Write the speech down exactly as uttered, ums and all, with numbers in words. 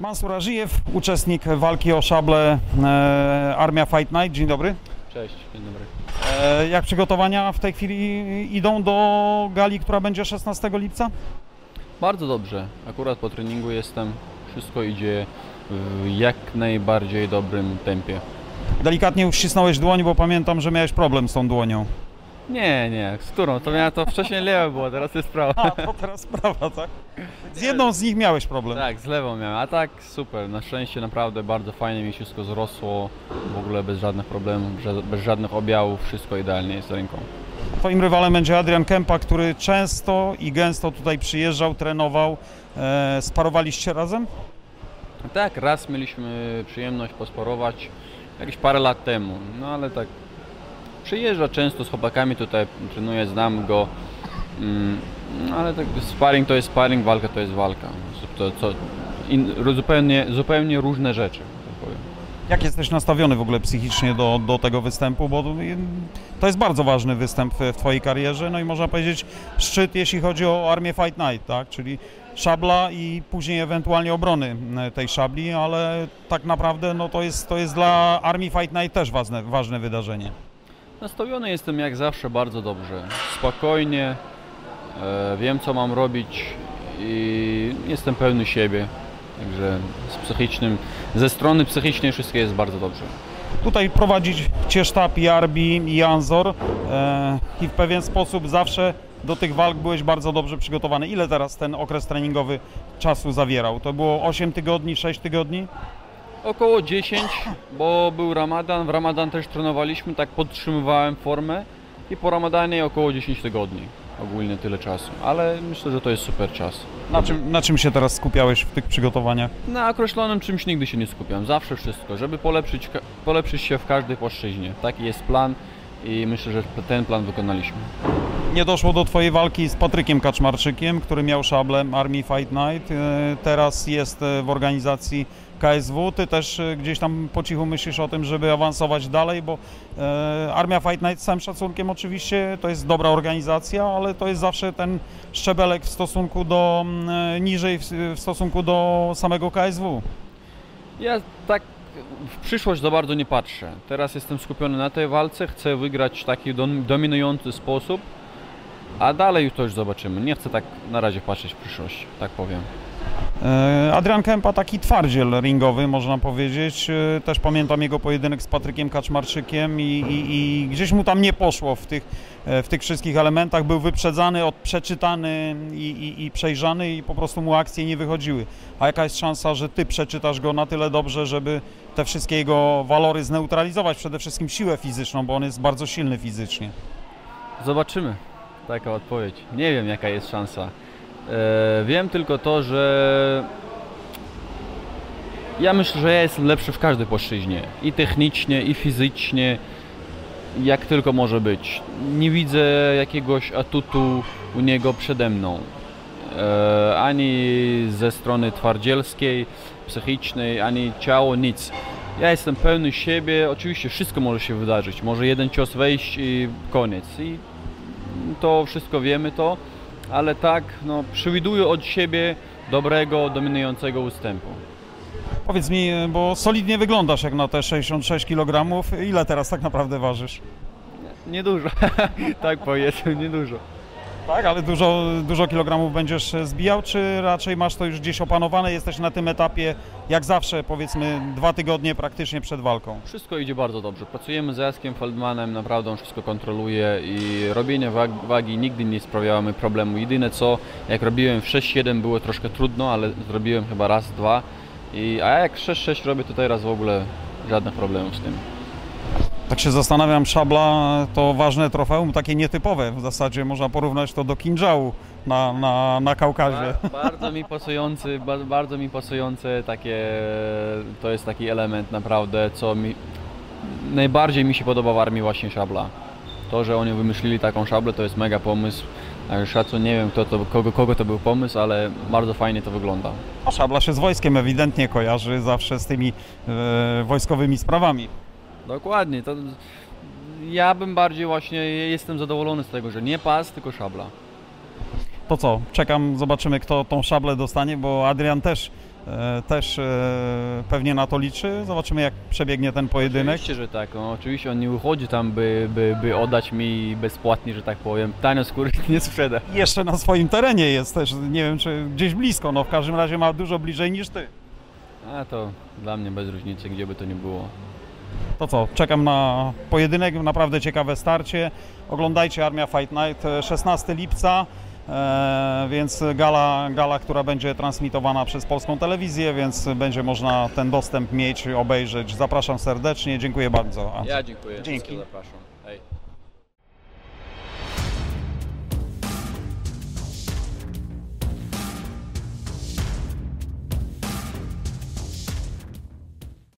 Mansur Azhiev, uczestnik walki o szablę e, Armia Fight Night. Dzień dobry. Cześć, dzień dobry. E, jak przygotowania w tej chwili idą do gali, która będzie szesnastego lipca? Bardzo dobrze. Akurat po treningu jestem. Wszystko idzie w jak najbardziej dobrym tempie. Delikatnie uścisnąłeś dłoń, bo pamiętam, że miałeś problem z tą dłonią. Nie, nie, z którą? To miałem to wcześniej lewe było, teraz jest prawa. A, to teraz prawa, tak? Z jedną z nich miałeś problem. Tak, z lewą miałem, a tak super, na szczęście naprawdę bardzo fajnie mi wszystko zrosło, w ogóle bez żadnych problemów, bez żadnych objawów, wszystko idealnie jest ręką. Twoim rywalem będzie Adrian Kępa, który często i gęsto tutaj przyjeżdżał, trenował. E, sparowaliście razem? Tak, raz mieliśmy przyjemność posparować, jakieś parę lat temu, no ale tak. Przyjeżdża często z chłopakami tutaj, trenuję, znam go, mm, ale tak sparring to jest sparring, walka to jest walka. To, to in, zupełnie, zupełnie różne rzeczy, tak powiem. Jak jesteś nastawiony w ogóle psychicznie do, do tego występu, bo to jest bardzo ważny występ w twojej karierze, no i można powiedzieć szczyt, jeśli chodzi o Armię Fight Night, tak? Czyli szabla i później ewentualnie obrony tej szabli, ale tak naprawdę no, to, jest, to jest dla Armii Fight Night też ważne, ważne wydarzenie. Nastawiony jestem jak zawsze bardzo dobrze, spokojnie, e, wiem co mam robić i jestem pełny siebie, także z psychicznym, ze strony psychicznej wszystko jest bardzo dobrze. Tutaj prowadzić cię sztab i Arbi i Anzor e, i w pewien sposób zawsze do tych walk byłeś bardzo dobrze przygotowany. Ile teraz ten okres treningowy czasu zawierał? To było osiem tygodni, sześć tygodni? Około dziesięć, bo był Ramadan, w Ramadan też trenowaliśmy, tak podtrzymywałem formę i po Ramadanie około dziesięć tygodni, ogólnie tyle czasu, ale myślę, że to jest super czas. Na czym, na czym się teraz skupiałeś w tych przygotowaniach? Na określonym czymś nigdy się nie skupiam, zawsze wszystko, żeby polepszyć, polepszyć się w każdej płaszczyźnie, taki jest plan i myślę, że ten plan wykonaliśmy. Nie doszło do twojej walki z Patrykiem Kaczmarczykiem, który miał szablę Armii Fight Night, teraz jest w organizacji K S W. Ty też gdzieś tam po cichu myślisz o tym, żeby awansować dalej, bo e, Armia Fight Night z całym szacunkiem oczywiście to jest dobra organizacja, ale to jest zawsze ten szczebelek w stosunku do e, niżej w, w stosunku do samego K S W. Ja tak w przyszłość za bardzo nie patrzę. Teraz jestem skupiony na tej walce, chcę wygrać w taki dominujący sposób, a dalej to już zobaczymy. Nie chcę tak na razie patrzeć w przyszłość, tak powiem. Adrian Kępa, taki twardziel ringowy, można powiedzieć. Też pamiętam jego pojedynek z Patrykiem Kaczmarczykiem i, i, i gdzieś mu tam nie poszło w tych, w tych wszystkich elementach. Był wyprzedzany, przeczytany i, i, i przejrzany i po prostu mu akcje nie wychodziły. A jaka jest szansa, że ty przeczytasz go na tyle dobrze, żeby te wszystkie jego walory zneutralizować? Przede wszystkim siłę fizyczną, bo on jest bardzo silny fizycznie. Zobaczymy. Taka odpowiedź. Nie wiem, jaka jest szansa. Wiem tylko to, że ja myślę, że ja jestem lepszy w każdej płaszczyźnie, i technicznie, i fizycznie, jak tylko może być. Nie widzę jakiegoś atutu u niego przede mną, ani ze strony twardzielskiej, psychicznej, ani ciało, nic. Ja jestem pełny siebie, oczywiście wszystko może się wydarzyć, może jeden cios wejść i koniec, i to wszystko wiemy to. Ale tak, no, przewiduję od siebie dobrego, dominującego ustępu. Powiedz mi, bo solidnie wyglądasz jak na te sześćdziesiąt sześć kilogramów. Ile teraz tak naprawdę ważysz? Niedużo, tak powiedzmy, niedużo. Tak, ale dużo, dużo kilogramów będziesz zbijał, czy raczej masz to już gdzieś opanowane? Jesteś na tym etapie, jak zawsze, powiedzmy, dwa tygodnie praktycznie przed walką. Wszystko idzie bardzo dobrze. Pracujemy z Jarkiem Feldmanem, naprawdę on wszystko kontroluje i robienie wag, wagi nigdy nie sprawiało mi problemu. Jedyne co, jak robiłem w sześć siedem było troszkę trudno, ale zrobiłem chyba raz, dwa. I, a jak sześć sześć robię, to teraz w ogóle żadnych problemów z tym. Tak się zastanawiam, szabla to ważne trofeum, takie nietypowe, w zasadzie można porównać to do kindżału na, na, na Kaukazie. Ba, bardzo mi pasujący, ba, bardzo mi pasujący takie, to jest taki element naprawdę, co mi najbardziej mi się podoba w armii, właśnie szabla. To, że oni wymyślili taką szablę, to jest mega pomysł. Szacun, nie wiem kto to, kogo, kogo to był pomysł, ale bardzo fajnie to wygląda. A szabla się z wojskiem ewidentnie kojarzy zawsze z tymi e, wojskowymi sprawami. Dokładnie, to ja bym bardziej właśnie, jestem zadowolony z tego, że nie pas, tylko szabla. To co, czekam, zobaczymy kto tą szablę dostanie, bo Adrian też też pewnie na to liczy. Zobaczymy, jak przebiegnie ten pojedynek. Oczywiście, że tak. No, oczywiście on nie uchodzi tam, by, by, by oddać mi bezpłatnie, że tak powiem. Tanio skóry nie sprzeda. Jeszcze na swoim terenie jest też, nie wiem, czy gdzieś blisko. No w każdym razie ma dużo bliżej niż ty. A to dla mnie bez różnicy, gdzie by to nie było. To co, czekam na pojedynek, naprawdę ciekawe starcie. Oglądajcie Armia Fight Night szesnastego lipca, e, więc gala, gala, która będzie transmitowana przez polską telewizję, więc będzie można ten dostęp mieć, obejrzeć. Zapraszam serdecznie, dziękuję bardzo. Ja dziękuję. Dzięki. Zapraszam. Hej.